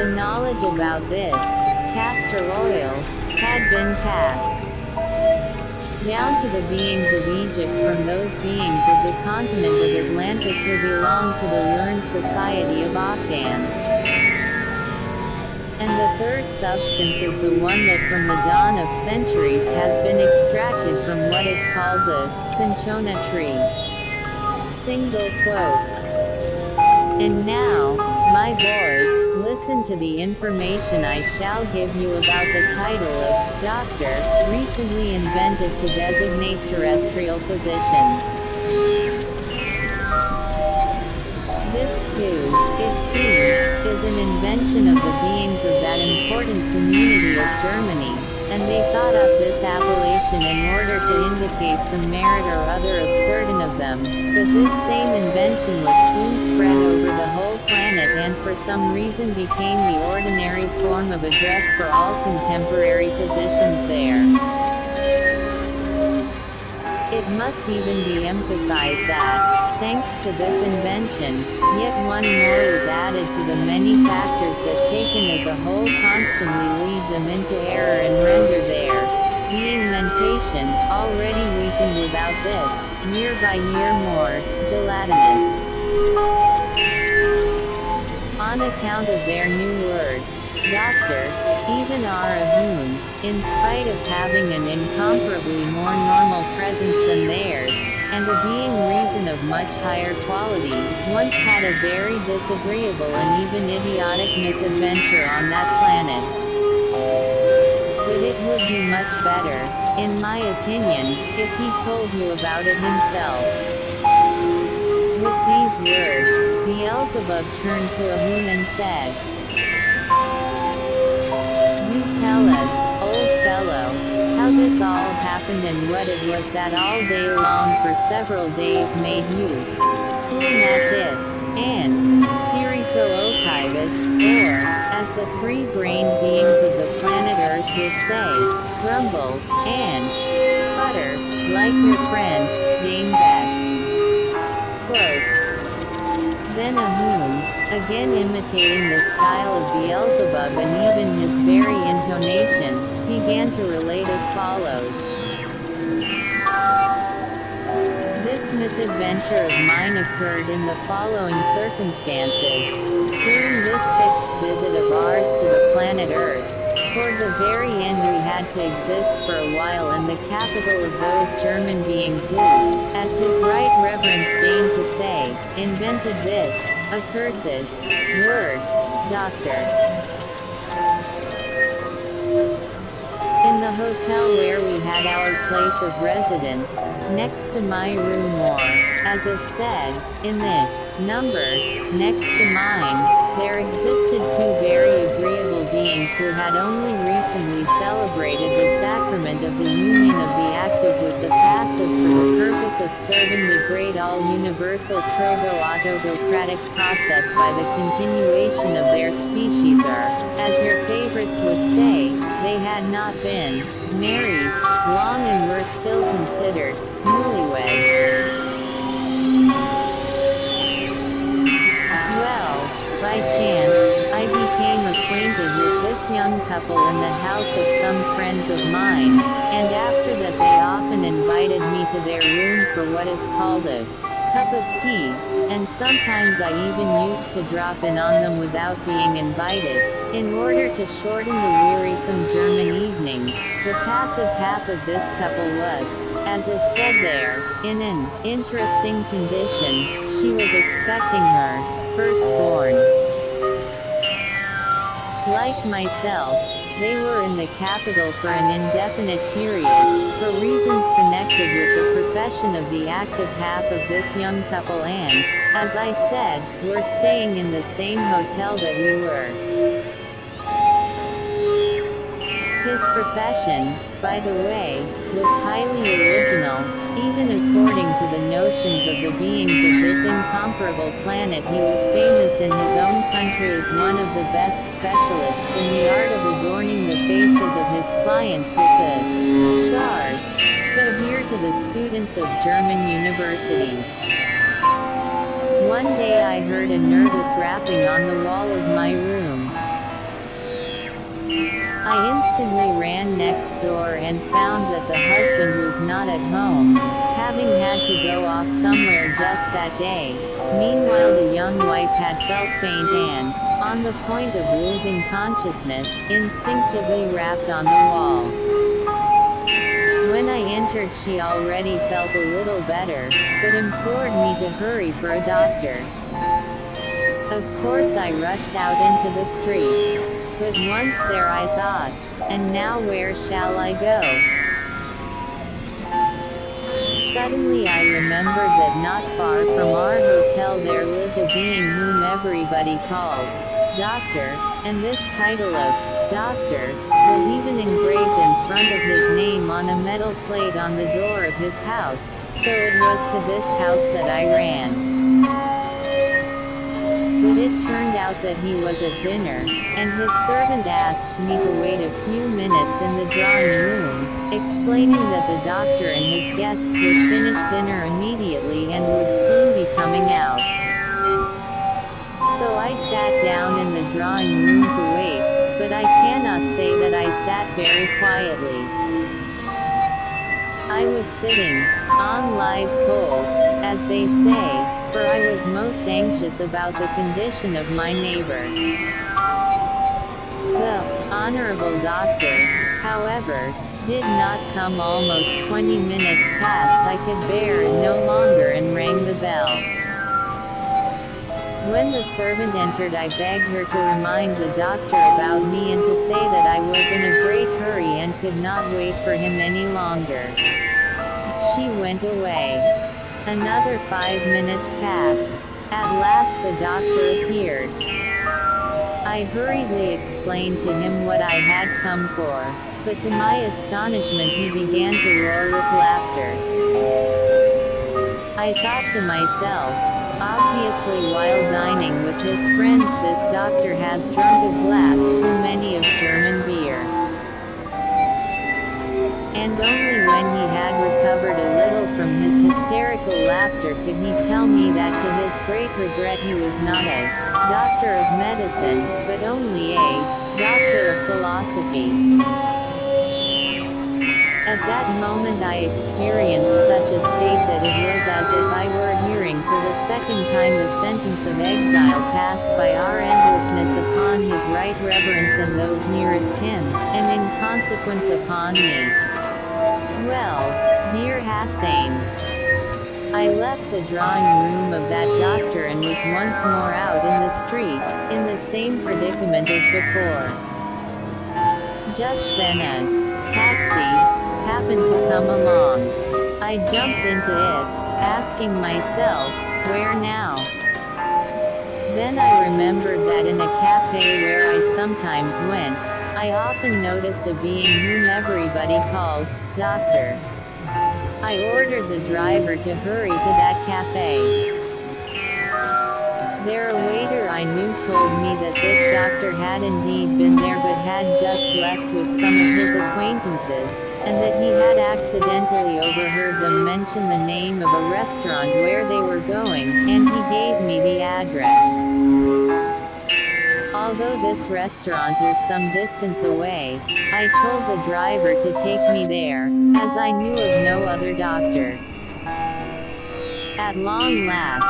The knowledge about this, castor oil, had been cast down to the beings of Egypt from those beings of the continent of Atlantis who belonged to the learned society of Octans. And the third substance is the one that from the dawn of centuries has been extracted from what is called the cinchona tree. Single quote. And now, my board, listen to the information I shall give you about the title of Doctor, recently invented to designate terrestrial physicians. This too, it seems, is an invention of the beings of that important community of Germany, and they thought up this appellation in order to indicate some merit or other of certain of them, but this same invention was soon spread over the whole planet and for some reason became the ordinary form of address for all contemporary physicians there. It must even be emphasized that, thanks to this invention, yet one more is added to the many factors that taken as a whole constantly lead them into error and render their being mentation, already weakened without this, year by year more, gelatinous. On account of their new word, doctor, even our Ahmun, in spite of having an incomparably more normal presence than theirs, and a being reason of much higher quality, once had a very disagreeable and even idiotic misadventure on that planet. But it would be much better, in my opinion, if he told you about it himself. With these words, Beelzebub turned to Ahmun and said, "You tell us, old fellow, how this all happened and what it was that all day long for several days made you school match it, and Sirico-Okivit, or, as the three-brained beings of the planet Earth would say, grumble, and sputter, like your friend, Dame Bess." Quote. Then Ahmun, again imitating the style of Beelzebub and even his very intonation, began to relate as follows. This misadventure of mine occurred in the following circumstances. During this sixth visit of ours to the planet Earth, toward the very end we had to exist for a while in the capital of those German beings who, as his right reverence deigned to say, invented this accursed word, doctor. In the hotel where we had our place of residence, next to my room or, as is said, in the number, next to mine, there existed two very agreeable beings who had only recently celebrated the sacrament of the union of the active with the passive for the purpose of serving the great all-universal proto-autocratic process by the continuation of their species or, as your favorites would say, they had not been married long and were still considered newlyweds. By chance, I became acquainted with this young couple in the house of some friends of mine, and after that they often invited me to their room for what is called a cup of tea, and sometimes I even used to drop in on them without being invited, in order to shorten the wearisome German evenings. The passive half of this couple was, as is said there, in an interesting condition. She was expecting her firstborn. Like myself, they were in the capital for an indefinite period, for reasons connected with the profession of the active half of this young couple and, as I said, were staying in the same hotel that we were. His profession, by the way, was highly original, even according to the notions of the beings of this incomparable planet. He was famous in his own country as one of the best specialists in the art of adorning the faces of his clients with the stars, so dear to the students of German universities. One day I heard a nervous rapping on the wall of my room. I instantly ran next door and found that the husband was not at home, having had to go off somewhere just that day. Meanwhile, the young wife had felt faint and, on the point of losing consciousness, instinctively rapped on the wall. When I entered, she already felt a little better, but implored me to hurry for a doctor. Of course I rushed out into the street. But once there I thought, and now where shall I go? Suddenly I remembered that not far from our hotel there lived a being whom everybody called Doctor, and this title of Doctor was even engraved in front of his name on a metal plate on the door of his house, so it was to this house that I ran. But it turned out that he was at dinner, and his servant asked me to wait a few minutes in the drawing room, explaining that the doctor and his guests would finish dinner immediately and would soon be coming out. So I sat down in the drawing room to wait, but I cannot say that I sat very quietly. I was sitting on live coals, as they say, for I was most anxious about the condition of my neighbor. The honorable doctor, however, did not come. Almost 20 minutes past I could bear it no longer and rang the bell. When the servant entered, I begged her to remind the doctor about me and to say that I was in a great hurry and could not wait for him any longer. She went away. Another 5 minutes passed. At last the doctor appeared. I hurriedly explained to him what I had come for, but to my astonishment he began to roar with laughter. I thought to myself, obviously while dining with his friends this doctor has drunk a glass too many of German beer. And only when he had recovered a little from his hysterical laughter could he tell me that to his great regret he was not a doctor of medicine, but only a doctor of philosophy. At that moment I experienced such a state that it was as if I were hearing for the second time the sentence of exile passed by our endlessness upon his right reverence and those nearest him, and in consequence upon me. Well, dear Hassan, I left the drawing room of that doctor and was once more out in the street, in the same predicament as before. Just then a taxi happened to come along. I jumped into it, asking myself, where now? Then I remembered that in a cafe where I sometimes went, I often noticed a being whom everybody called Doctor. I ordered the driver to hurry to that cafe. There a waiter I knew told me that this doctor had indeed been there but had just left with some of his acquaintances, and that he had accidentally overheard them mention the name of a restaurant where they were going, and he gave me the address. Although this restaurant was some distance away, I told the driver to take me there, as I knew of no other doctor. At long last,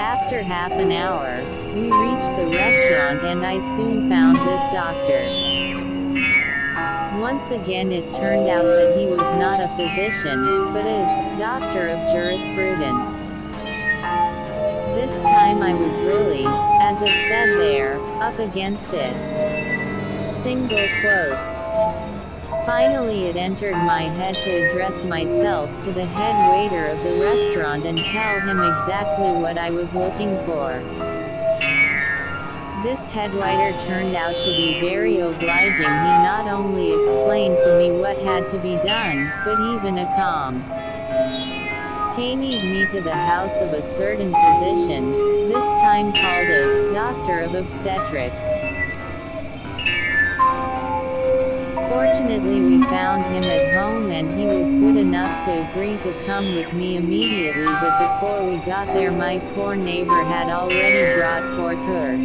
after half an hour, we reached the restaurant and I soon found this doctor. Once again it turned out that he was not a physician, but a doctor of jurisprudence. This time I was really, as it said there, up against it. Single quote. Finally it entered my head to address myself to the head waiter of the restaurant and tell him exactly what I was looking for. This head waiter turned out to be very obliging. He not only explained to me what had to be done, but even accompanied me to the house of a certain physician, this time called a doctor of obstetrics. Fortunately we found him at home and he was good enough to agree to come with me immediately, but before we got there my poor neighbor had already brought forth her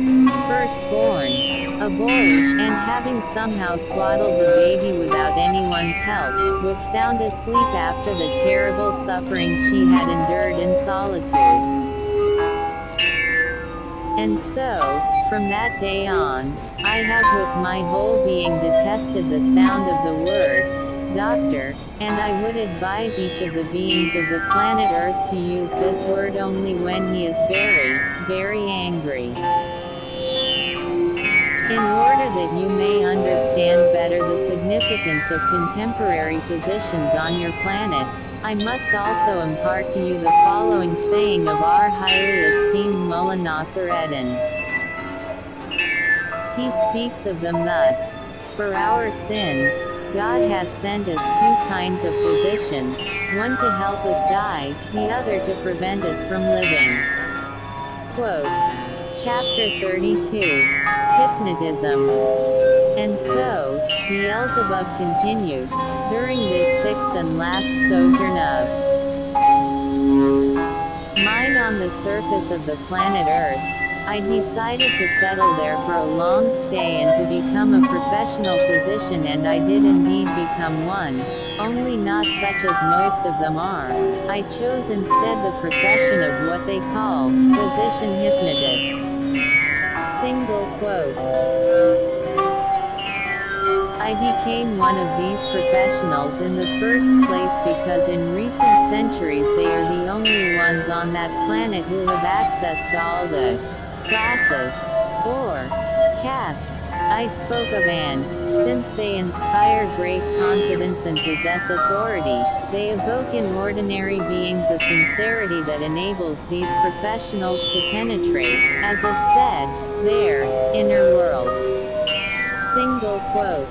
firstborn, a boy, and having somehow swaddled the baby without anyone's help, was sound asleep after the terrible suffering she had endured in solitude. And so, from that day on, I have with my whole being detested the sound of the word doctor, and I would advise each of the beings of the planet Earth to use this word only when he is very, very angry. In order that you may understand better the significance of contemporary positions on your planet, I must also impart to you the following saying of our highly esteemed Mullah Nasser Eddin. He speaks of them thus: for our sins, God has sent us two kinds of physicians, one to help us die, the other to prevent us from living. Quote. Chapter 32. Hypnotism. And so, Beelzebub continued, during this sixth and last sojourn of mine on the surface of the planet Earth, I decided to settle there for a long stay and to become a professional physician, and I did indeed become one, only not such as most of them are. I chose instead the profession of what they call, physician hypnotist. Single quote. I became one of these professionals in the first place because in recent centuries they are the only ones on that planet who have access to all the classes, or castes, I spoke of, and, since they inspire great confidence and possess authority, they evoke in ordinary beings a sincerity that enables these professionals to penetrate, as is said, their inner world. Single quote.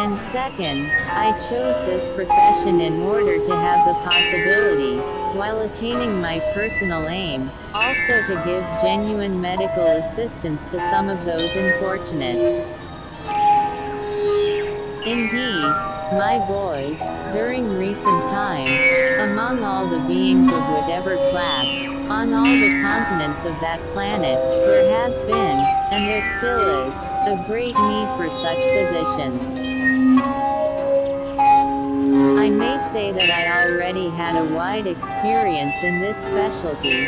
And second, I chose this profession in order to have the possibility, while attaining my personal aim, also to give genuine medical assistance to some of those unfortunates. Indeed, my boy, during recent times, among all the beings of whatever class, on all the continents of that planet, there has been, and there still is, a great need for such physicians. I may say that I already had a wide experience in this specialty,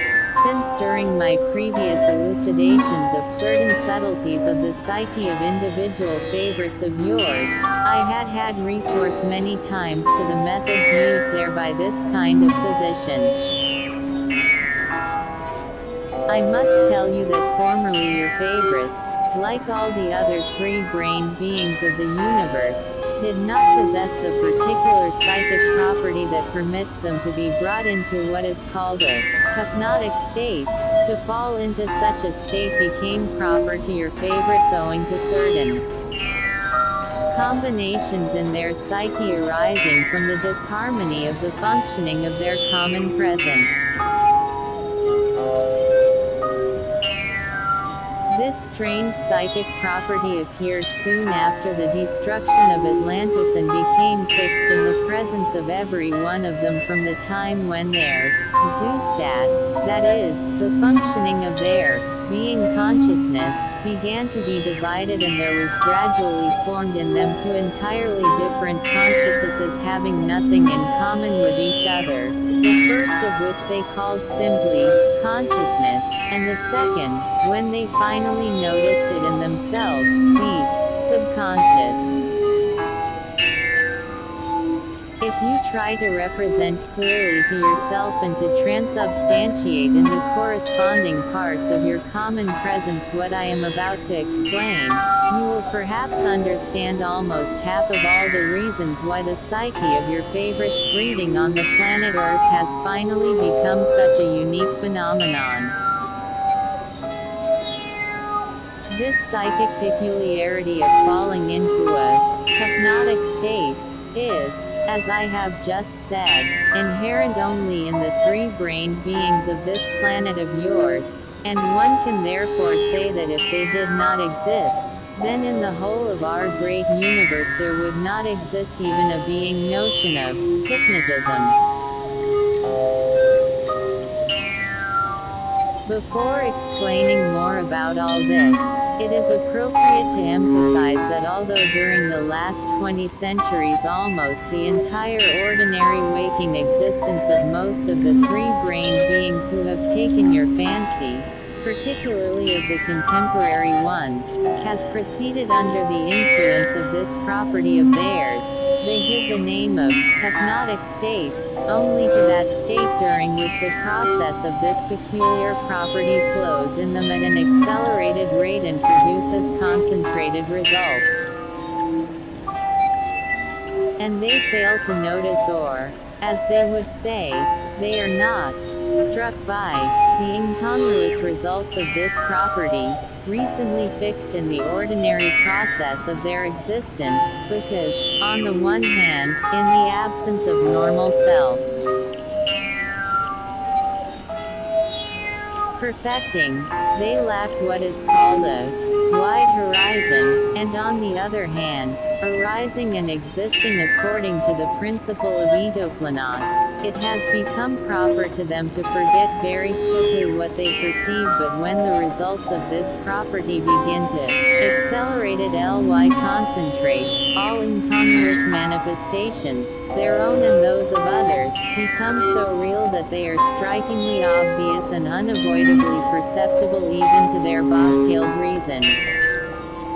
since during my previous elucidations of certain subtleties of the psyche of individual favorites of yours, I had had recourse many times to the methods used there by this kind of physician. I must tell you that formerly your favorites, like all the other three-brained beings of the universe, did not possess the particular psychic property that permits them to be brought into what is called a technotic state. To fall into such a state became proper to your favorites owing to certain combinations in their psyche arising from the disharmony of the functioning of their common presence. This strange psychic property appeared soon after the destruction of Atlantis and became fixed in the presence of every one of them from the time when their Zoostat, that is, the functioning of their being consciousness, began to be divided, and there was gradually formed in them two entirely different consciousnesses having nothing in common with each other, the first of which they called simply consciousness, and the second, when they finally noticed it in themselves, the subconscious. If you try to represent clearly to yourself and to transubstantiate in the corresponding parts of your common presence what I am about to explain, you will perhaps understand almost half of all the reasons why the psyche of your favorites breeding on the planet Earth has finally become such a unique phenomenon. This psychic peculiarity of falling into a hypnotic state is, as I have just said, inherent only in the three-brained beings of this planet of yours, and one can therefore say that if they did not exist, then in the whole of our great universe there would not exist even a being notion of hypnotism. Before explaining more about all this, it is appropriate to emphasize that although during the last 20 centuries almost the entire ordinary waking existence of most of the three-brained beings who have taken your fancy, particularly of the contemporary ones, has proceeded under the influence of this property of theirs. They give the name of technotic state only to that state during which the process of this peculiar property flows in them at an accelerated rate and produces concentrated results. And they fail to notice, or, as they would say, they are not struck by the incongruous results of this property, recently fixed in the ordinary process of their existence, because, on the one hand, in the absence of normal self, perfecting, they lack what is called a wide horizon, and on the other hand, arising and existing according to the principle of eidoklastic, it has become proper to them to forget very quickly what they perceive, but when the results of this property begin to accelerated ly concentrate, all incongruous manifestations, their own and those of others, become so real that they are strikingly obvious and unavoidably perceptible even to their bobtailed reason.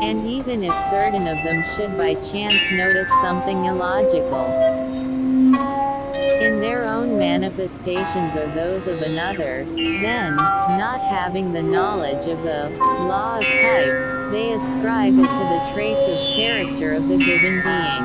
And even if certain of them should by chance notice something illogical in their own manifestations or those of another, then, not having the knowledge of the law of type, they ascribe it to the traits of character of the given being.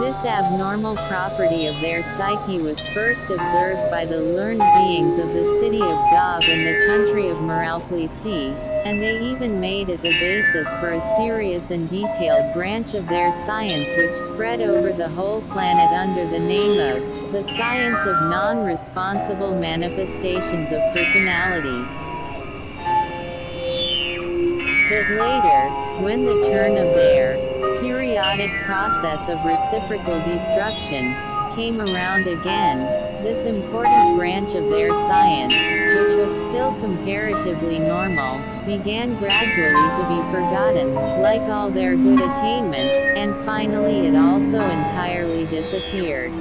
This abnormal property of their psyche was first observed by the learned beings of the city of Gob in the country of Muralplisi, and they even made it the basis for a serious and detailed branch of their science which spread over the whole planet under the name of the science of non-responsible manifestations of personality. But later, when the turn of their periodic process of reciprocal destruction came around again, this important branch of their science, which was still comparatively normal, began gradually to be forgotten, like all their good attainments, and finally it also entirely disappeared.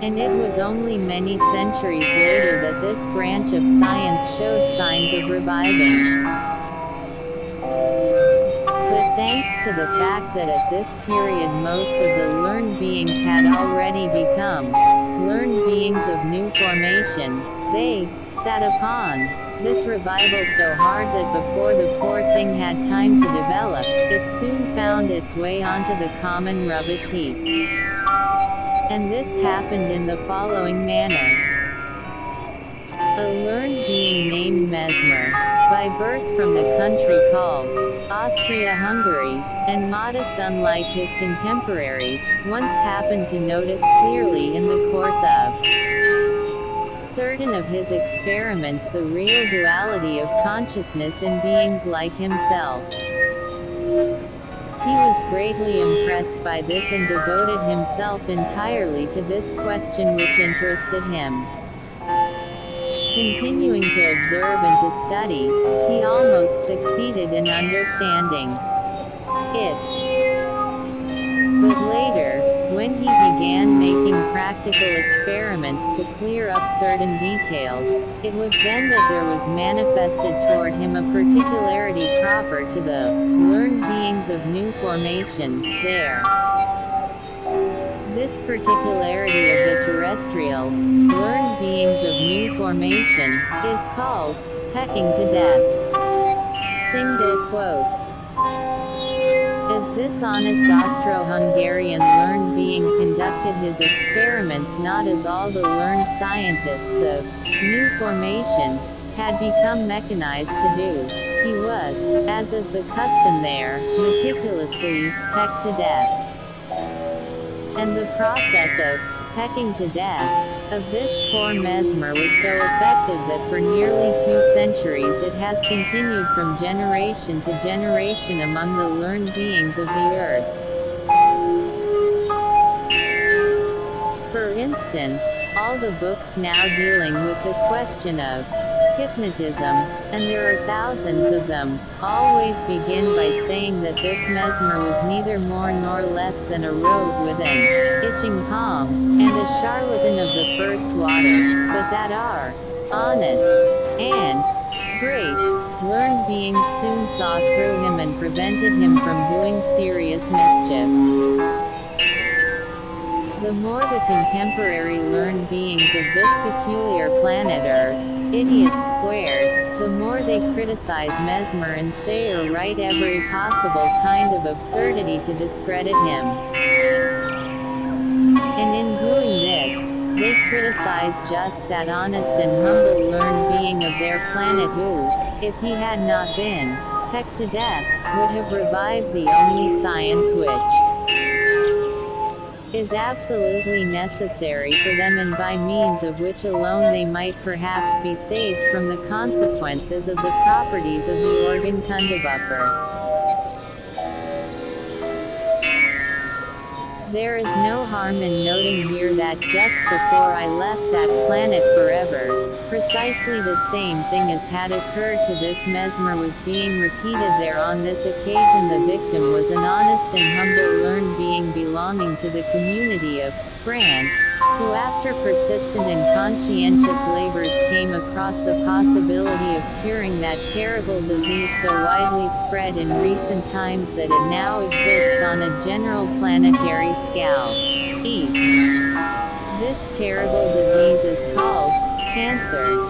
And it was only many centuries later that this branch of science showed signs of reviving. Thanks to the fact that at this period most of the learned beings had already become learned beings of new formation, they sat upon this revival so hard that before the poor thing had time to develop, it soon found its way onto the common rubbish heap. And this happened in the following manner. A learned being named Mesmer, by birth from the country called Austria-Hungary, and modest unlike his contemporaries, once happened to notice clearly in the course of certain of his experiments the real duality of consciousness in beings like himself. He was greatly impressed by this and devoted himself entirely to this question which interested him. Continuing to observe and to study, he almost succeeded in understanding it. But later, when he began making practical experiments to clear up certain details, it was then that there was manifested toward him a particularity proper to the learned beings of new formation, there. This particularity of the terrestrial, learned beings of new formation, is called pecking to death. Single quote. As this honest Austro-Hungarian learned being conducted his experiments not as all the learned scientists of new formation had become mechanized to do, he was, as is the custom there, meticulously pecked to death. And the process of pecking to death Of this form, Mesmer was so effective that for nearly 2 centuries it has continued from generation to generation among the learned beings of the earth. For instance, all the books now dealing with the question of hypnotism, and there are thousands of them, always begin by saying that this Mesmer was neither more nor less than a rogue with an itching palm, and a charlatan of the first water, but that our honest and great learned beings soon saw through him and prevented him from doing serious mischief. The more the contemporary learned beings of this peculiar planet are idiots squared, the more they criticize Mesmer and say or write every possible kind of absurdity to discredit him. And in doing this, they criticize just that honest and humble learned being of their planet who, if he had not been pecked to death, would have revived the only science which is absolutely necessary for them and by means of which alone they might perhaps be saved from the consequences of the properties of the organ kundabuffer. There is no harm in noting here that just before I left that planet forever, precisely the same thing as had occurred to this Mesmer was being repeated there. On this occasion the victim was an honest and humble learned being belonging to the community of France, who after persistent and conscientious labors came across the possibility of curing that terrible disease so widely spread in recent times that it now exists on a general planetary scale. This terrible disease is called cancer.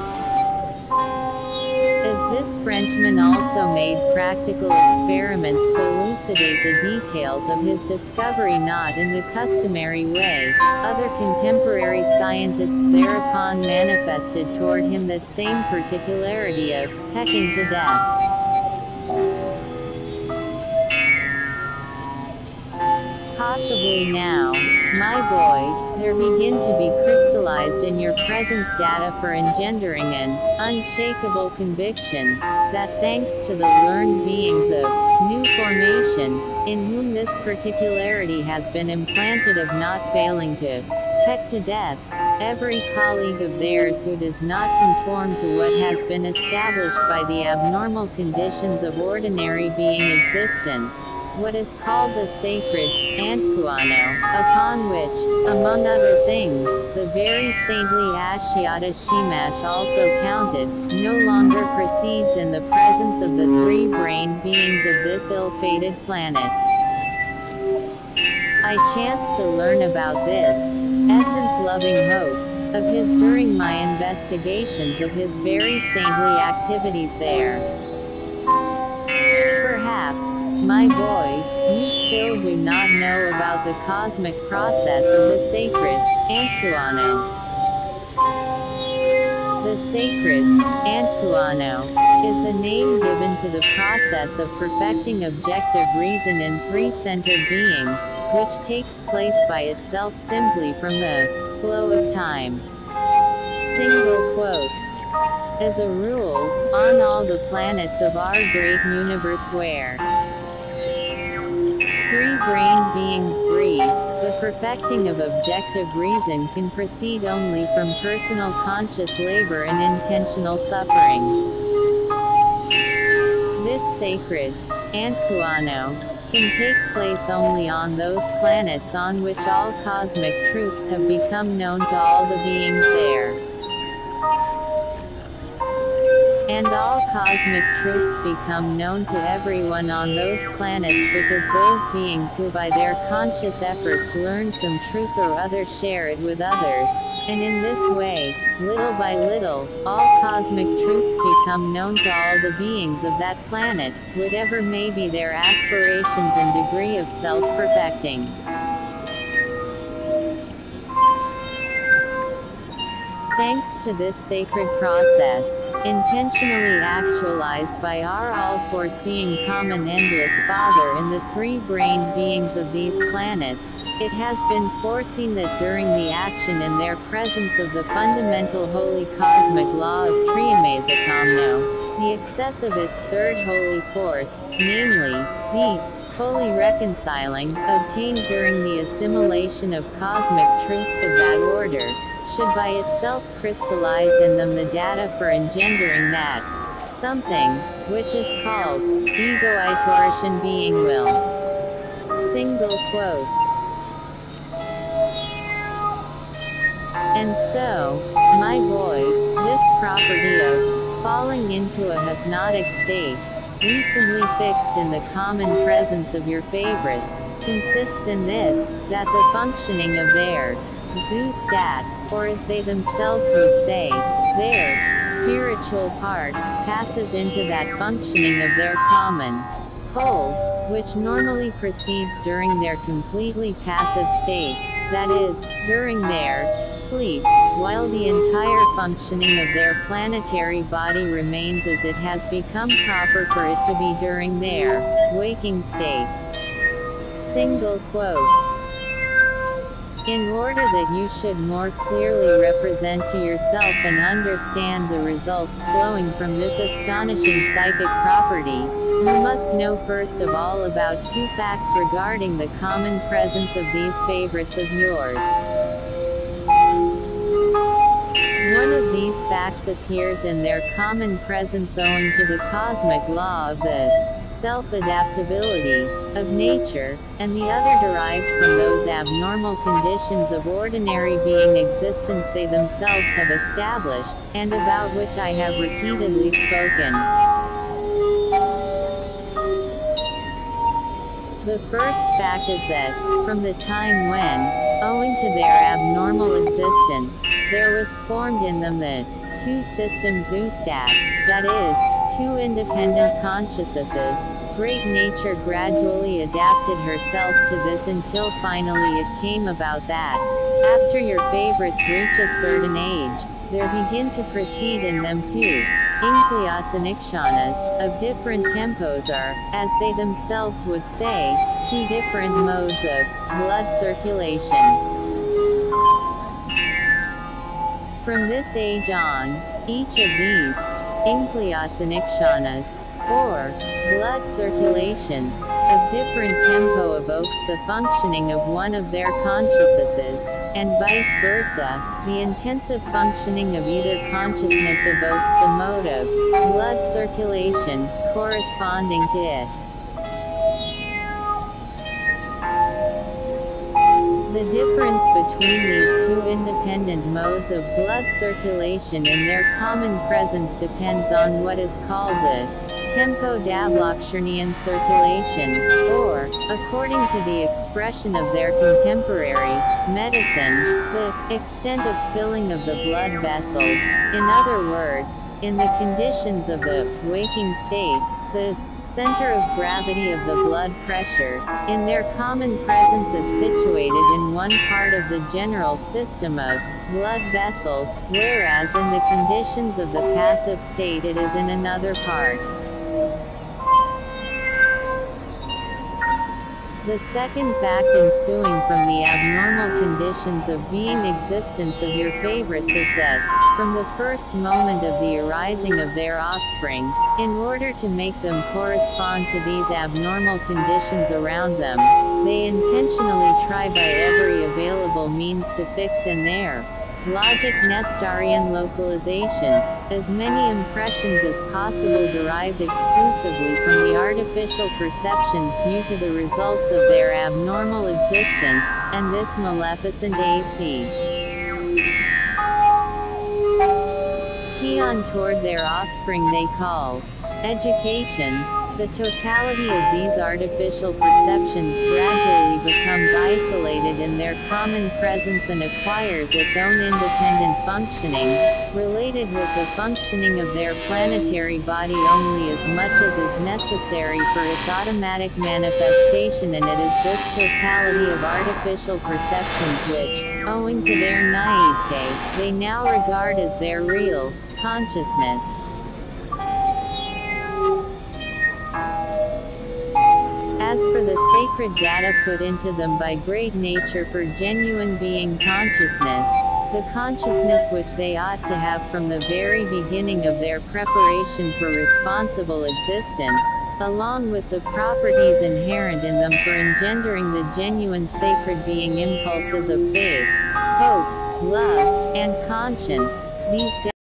This Frenchman also made practical experiments to elucidate the details of his discovery not in the customary way. Other contemporary scientists thereupon manifested toward him that same particularity of pecking to death. Possibly now, my boy, there begin to be crystallized in your presence data for engendering an unshakable conviction that thanks to the learned beings of new formation, in whom this particularity has been implanted of not failing to peck to death every colleague of theirs who does not conform to what has been established by the abnormal conditions of ordinary being existence, what is called the sacred Ankuano, upon which, among other things, the very saintly Ashiata Shiemash also counted, no longer proceeds in the presence of the 3 brain beings of this ill-fated planet. I chanced to learn about this essence-loving hope of his during my investigations of his very saintly activities there. Perhaps, my boy, you still do not know about the cosmic process of the sacred Ankuano. The sacred Ankuano is the name given to the process of perfecting objective reason in 3-centered beings, which takes place by itself simply from the flow of time. Single quote. As a rule, on all the planets of our great universe where 3 brain beings breathe, the perfecting of objective reason can proceed only from personal conscious labor and intentional suffering. This sacred Ankuano can take place only on those planets on which all cosmic truths have become known to all the beings there. And all cosmic truths become known to everyone on those planets because those beings who by their conscious efforts learn some truth or other share it with others, and in this way, little by little, all cosmic truths become known to all the beings of that planet, whatever may be their aspirations and degree of self-perfecting. Thanks to this sacred process, intentionally actualized by our all-foreseeing common endless Father in the 3 brain beings of these planets, It has been foreseen that during the action and their presence of the fundamental holy cosmic law of Triamazikamno, the excess of its third holy force, namely, the holy reconciling, obtained during the assimilation of cosmic truths of that order, should by itself crystallize in them the data for engendering that something, which is called ego-eitorish and being will. Single quote. And so, my boy, this property of falling into a hypnotic state, recently fixed in the common presence of your favorites, consists in this, that the functioning of their Zoostat, or as they themselves would say, their spiritual part, passes into that functioning of their common whole, which normally proceeds during their completely passive state, that is, during their sleep, while the entire functioning of their planetary body remains as it has become proper for it to be during their waking state. Single quote. In order that you should more clearly represent to yourself and understand the results flowing from this astonishing psychic property, you must know first of all about two facts regarding the common presence of these favorites of yours. One of these facts appears in their common presence owing to the cosmic law of the self-adaptability of nature, and the other derives from those abnormal conditions of ordinary being existence they themselves have established, and about which I have repeatedly spoken. The first fact is that, from the time when, owing to their abnormal existence, there was formed in them the two-system Zoostat, that is, two independent consciousnesses, great nature gradually adapted herself to this until finally it came about that, after your favorites reach a certain age, there begin to proceed in them too, Inkliats and Ikshanas, of different tempos are, as they themselves would say, two different modes of blood circulation. From this age on, each of these, Inkliats and Ikshanas, or blood circulations, of different tempo evokes the functioning of one of their consciousnesses, and vice versa, the intensive functioning of either consciousness evokes the mode of blood circulation corresponding to it. The difference between these two independent modes of blood circulation in their common presence depends on what is called the Tempo-dabloxurnian circulation, or, according to the expression of their contemporary medicine, the extent of filling of the blood vessels. In other words, in the conditions of the waking state, the center of gravity of the blood pressure, in their common presence is situated in one part of the general system of blood vessels, whereas in the conditions of the passive state it is in another part. The second fact ensuing from the abnormal conditions of being existence of your favorites is that, from the first moment of the arising of their offspring, in order to make them correspond to these abnormal conditions around them, they intentionally try by every available means to fix in their logic Nestarian localizations, as many impressions as possible derived exclusively from the artificial perceptions due to the results of their abnormal existence, and this maleficent AC tion toward their offspring they call education. The totality of these artificial perceptions gradually becomes isolated in their common presence and acquires its own independent functioning, related with the functioning of their planetary body only as much as is necessary for its automatic manifestation, and it is this totality of artificial perceptions which, owing to their naivete, they now regard as their real consciousness. As for the sacred data put into them by great nature for genuine being consciousness, the consciousness which they ought to have from the very beginning of their preparation for responsible existence, along with the properties inherent in them for engendering the genuine sacred being impulses of faith, hope, love, and conscience, these